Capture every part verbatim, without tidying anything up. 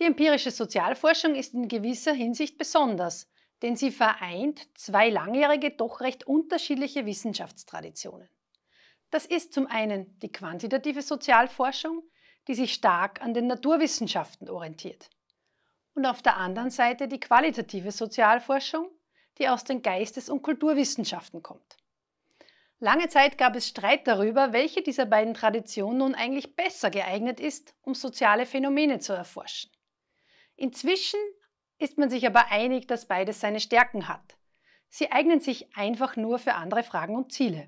Die empirische Sozialforschung ist in gewisser Hinsicht besonders, denn sie vereint zwei langjährige, doch recht unterschiedliche Wissenschaftstraditionen. Das ist zum einen die quantitative Sozialforschung, die sich stark an den Naturwissenschaften orientiert, und auf der anderen Seite die qualitative Sozialforschung, die aus den Geistes- und Kulturwissenschaften kommt. Lange Zeit gab es Streit darüber, welche dieser beiden Traditionen nun eigentlich besser geeignet ist, um soziale Phänomene zu erforschen. Inzwischen ist man sich aber einig, dass beides seine Stärken hat. Sie eignen sich einfach nur für andere Fragen und Ziele.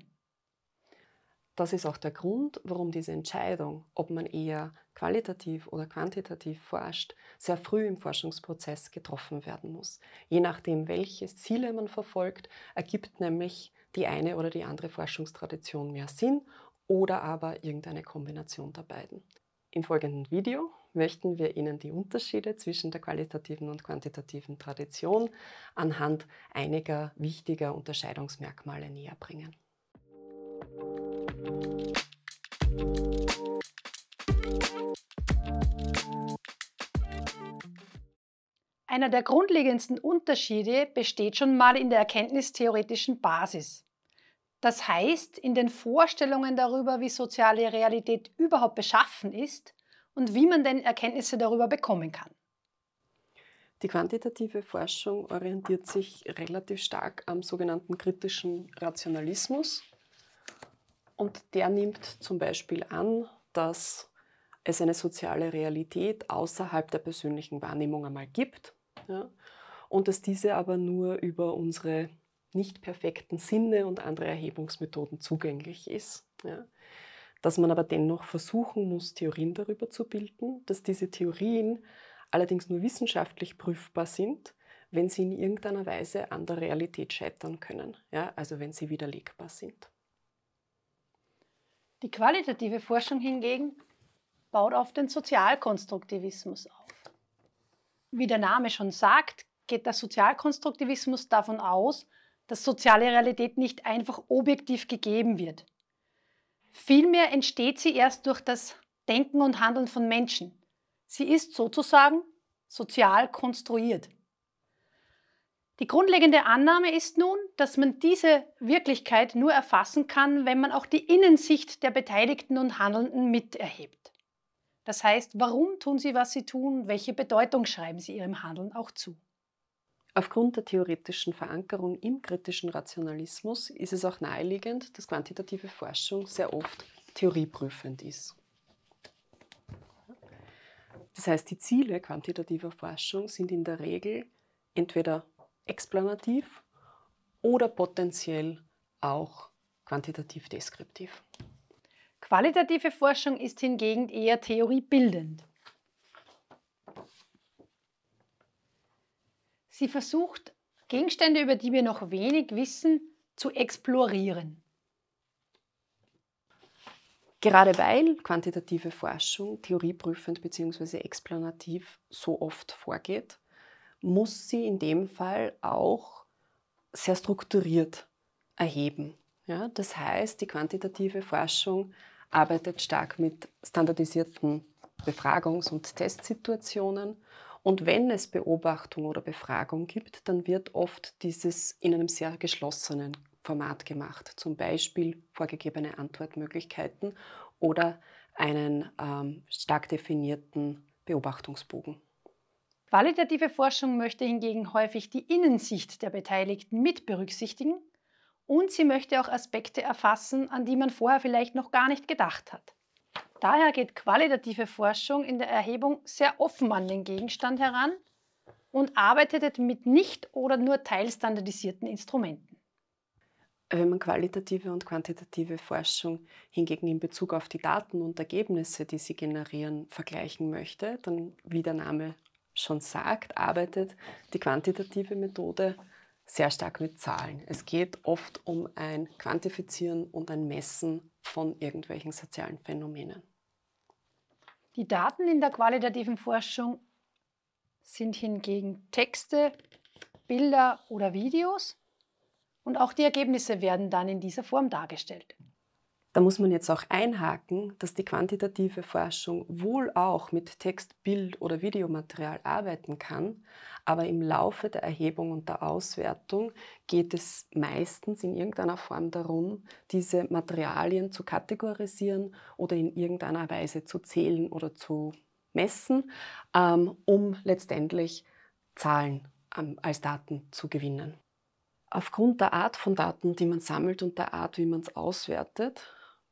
Das ist auch der Grund, warum diese Entscheidung, ob man eher qualitativ oder quantitativ forscht, sehr früh im Forschungsprozess getroffen werden muss. Je nachdem, welche Ziele man verfolgt, ergibt nämlich die eine oder die andere Forschungstradition mehr Sinn oder aber irgendeine Kombination der beiden. Im folgenden Video möchten wir Ihnen die Unterschiede zwischen der qualitativen und quantitativen Tradition anhand einiger wichtiger Unterscheidungsmerkmale näher bringen. Einer der grundlegendsten Unterschiede besteht schon mal in der erkenntnistheoretischen Basis. Das heißt, in den Vorstellungen darüber, wie soziale Realität überhaupt beschaffen ist und wie man denn Erkenntnisse darüber bekommen kann. Die quantitative Forschung orientiert sich relativ stark am sogenannten kritischen Rationalismus. Und der nimmt zum Beispiel an, dass es eine soziale Realität außerhalb der persönlichen Wahrnehmung einmal gibt, ja, und dass diese aber nur über unsere nicht perfekten Sinne und andere Erhebungsmethoden zugänglich ist. Ja. Dass man aber dennoch versuchen muss, Theorien darüber zu bilden, dass diese Theorien allerdings nur wissenschaftlich prüfbar sind, wenn sie in irgendeiner Weise an der Realität scheitern können, ja, also wenn sie widerlegbar sind. Die qualitative Forschung hingegen baut auf den Sozialkonstruktivismus auf. Wie der Name schon sagt, geht der Sozialkonstruktivismus davon aus, dass soziale Realität nicht einfach objektiv gegeben wird. Vielmehr entsteht sie erst durch das Denken und Handeln von Menschen. Sie ist sozusagen sozial konstruiert. Die grundlegende Annahme ist nun, dass man diese Wirklichkeit nur erfassen kann, wenn man auch die Innensicht der Beteiligten und Handelnden miterhebt. Das heißt, warum tun sie, was sie tun, welche Bedeutung schreiben sie ihrem Handeln auch zu? Aufgrund der theoretischen Verankerung im kritischen Rationalismus ist es auch naheliegend, dass quantitative Forschung sehr oft theorieprüfend ist. Das heißt, die Ziele quantitativer Forschung sind in der Regel entweder explanativ oder potenziell auch quantitativ-deskriptiv. Qualitative Forschung ist hingegen eher theoriebildend. Sie versucht, Gegenstände, über die wir noch wenig wissen, zu explorieren. Gerade weil quantitative Forschung theorieprüfend bzw. explanativ so oft vorgeht, muss sie in dem Fall auch sehr strukturiert erheben. Ja, das heißt, die quantitative Forschung arbeitet stark mit standardisierten Befragungs- und Testsituationen. Und wenn es Beobachtung oder Befragung gibt, dann wird oft dieses in einem sehr geschlossenen Format gemacht. Zum Beispiel vorgegebene Antwortmöglichkeiten oder einen ähm, stark definierten Beobachtungsbogen. Qualitative Forschung möchte hingegen häufig die Innensicht der Beteiligten mit berücksichtigen und sie möchte auch Aspekte erfassen, an die man vorher vielleicht noch gar nicht gedacht hat. Daher geht qualitative Forschung in der Erhebung sehr offen an den Gegenstand heran und arbeitet mit nicht oder nur teilstandardisierten Instrumenten. Wenn man qualitative und quantitative Forschung hingegen in Bezug auf die Daten und Ergebnisse, die sie generieren, vergleichen möchte, dann, wie der Name schon sagt, arbeitet die quantitative Methode sehr stark mit Zahlen. Es geht oft um ein Quantifizieren und ein Messen von irgendwelchen sozialen Phänomenen. Die Daten in der qualitativen Forschung sind hingegen Texte, Bilder oder Videos und auch die Ergebnisse werden dann in dieser Form dargestellt. Da muss man jetzt auch einhaken, dass die quantitative Forschung wohl auch mit Text, Bild oder Videomaterial arbeiten kann, aber im Laufe der Erhebung und der Auswertung geht es meistens in irgendeiner Form darum, diese Materialien zu kategorisieren oder in irgendeiner Weise zu zählen oder zu messen, um letztendlich Zahlen als Daten zu gewinnen. Aufgrund der Art von Daten, die man sammelt und der Art, wie man es auswertet,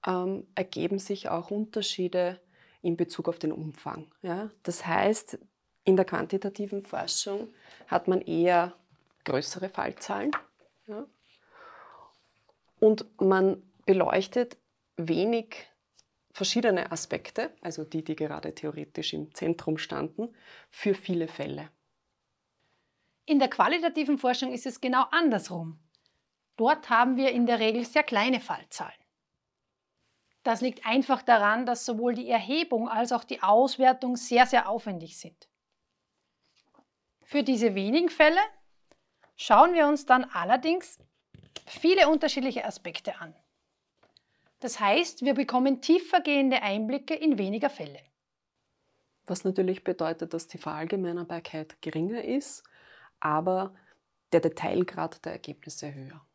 Ähm, ergeben sich auch Unterschiede in Bezug auf den Umfang. Ja? Das heißt, in der quantitativen Forschung hat man eher größere Fallzahlen, ja? Und man beleuchtet wenig verschiedene Aspekte, also die, die gerade theoretisch im Zentrum standen, für viele Fälle. In der qualitativen Forschung ist es genau andersrum. Dort haben wir in der Regel sehr kleine Fallzahlen. Das liegt einfach daran, dass sowohl die Erhebung als auch die Auswertung sehr, sehr aufwendig sind. Für diese wenigen Fälle schauen wir uns dann allerdings viele unterschiedliche Aspekte an. Das heißt, wir bekommen tiefergehende Einblicke in weniger Fälle. Was natürlich bedeutet, dass die Verallgemeinerbarkeit geringer ist, aber der Detailgrad der Ergebnisse höher.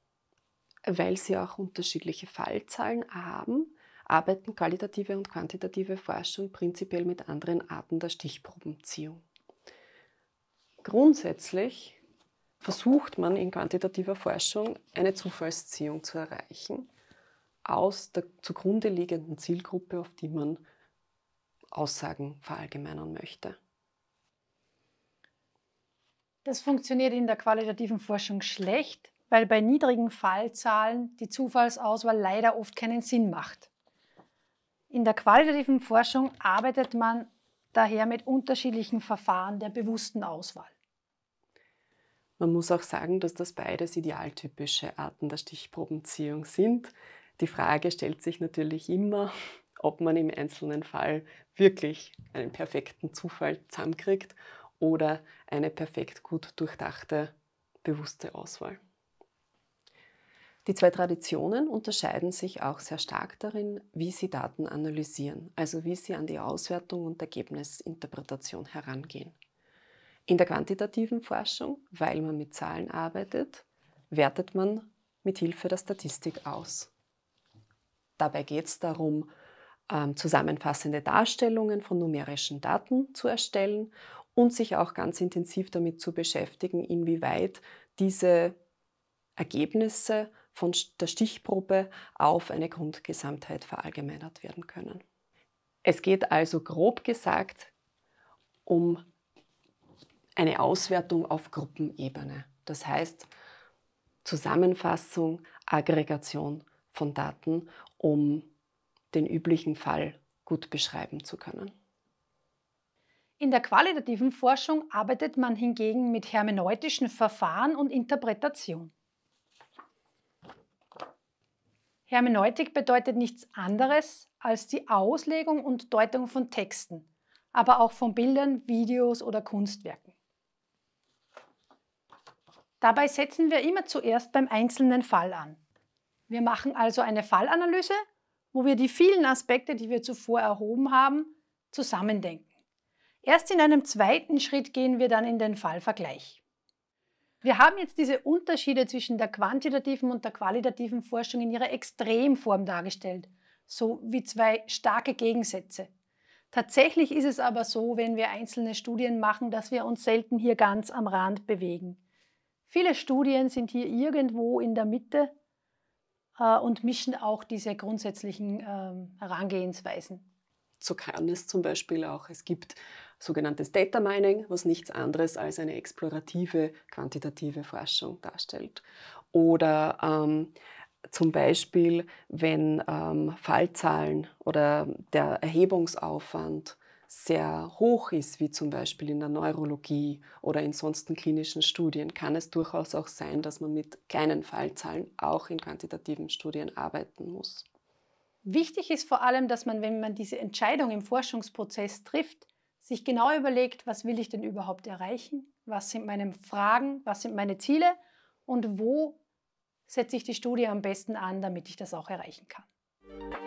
Weil sie auch unterschiedliche Fallzahlen haben, arbeiten qualitative und quantitative Forschung prinzipiell mit anderen Arten der Stichprobenziehung. Grundsätzlich versucht man in quantitativer Forschung eine Zufallsziehung zu erreichen aus der zugrunde liegenden Zielgruppe, auf die man Aussagen verallgemeinern möchte. Das funktioniert in der qualitativen Forschung schlecht, weil bei niedrigen Fallzahlen die Zufallsauswahl leider oft keinen Sinn macht. In der qualitativen Forschung arbeitet man daher mit unterschiedlichen Verfahren der bewussten Auswahl. Man muss auch sagen, dass das beides idealtypische Arten der Stichprobenziehung sind. Die Frage stellt sich natürlich immer, ob man im einzelnen Fall wirklich einen perfekten Zufall zusammenkriegt oder eine perfekt gut durchdachte, bewusste Auswahl. Die zwei Traditionen unterscheiden sich auch sehr stark darin, wie sie Daten analysieren, also wie sie an die Auswertung und Ergebnisinterpretation herangehen. In der quantitativen Forschung, weil man mit Zahlen arbeitet, wertet man mit Hilfe der Statistik aus. Dabei geht es darum, zusammenfassende Darstellungen von numerischen Daten zu erstellen und sich auch ganz intensiv damit zu beschäftigen, inwieweit diese Ergebnisse von der Stichprobe auf eine Grundgesamtheit verallgemeinert werden können. Es geht also grob gesagt um eine Auswertung auf Gruppenebene. Das heißt Zusammenfassung, Aggregation von Daten, um den üblichen Fall gut beschreiben zu können. In der qualitativen Forschung arbeitet man hingegen mit hermeneutischen Verfahren und Interpretation. Hermeneutik bedeutet nichts anderes als die Auslegung und Deutung von Texten, aber auch von Bildern, Videos oder Kunstwerken. Dabei setzen wir immer zuerst beim einzelnen Fall an. Wir machen also eine Fallanalyse, wo wir die vielen Aspekte, die wir zuvor erhoben haben, zusammendenken. Erst in einem zweiten Schritt gehen wir dann in den Fallvergleich. Wir haben jetzt diese Unterschiede zwischen der quantitativen und der qualitativen Forschung in ihrer Extremform dargestellt, so wie zwei starke Gegensätze. Tatsächlich ist es aber so, wenn wir einzelne Studien machen, dass wir uns selten hier ganz am Rand bewegen. Viele Studien sind hier irgendwo in der Mitte äh, und mischen auch diese grundsätzlichen äh, Herangehensweisen. So kann es zum Beispiel auch, es gibt sogenanntes Data Mining, was nichts anderes als eine explorative, quantitative Forschung darstellt. Oder ähm, zum Beispiel, wenn ähm, Fallzahlen oder der Erhebungsaufwand sehr hoch ist, wie zum Beispiel in der Neurologie oder in sonstigen klinischen Studien, kann es durchaus auch sein, dass man mit kleinen Fallzahlen auch in quantitativen Studien arbeiten muss. Wichtig ist vor allem, dass man, wenn man diese Entscheidung im Forschungsprozess trifft, sich genau überlegt, was will ich denn überhaupt erreichen, was sind meine Fragen, was sind meine Ziele und wo setze ich die Studie am besten an, damit ich das auch erreichen kann.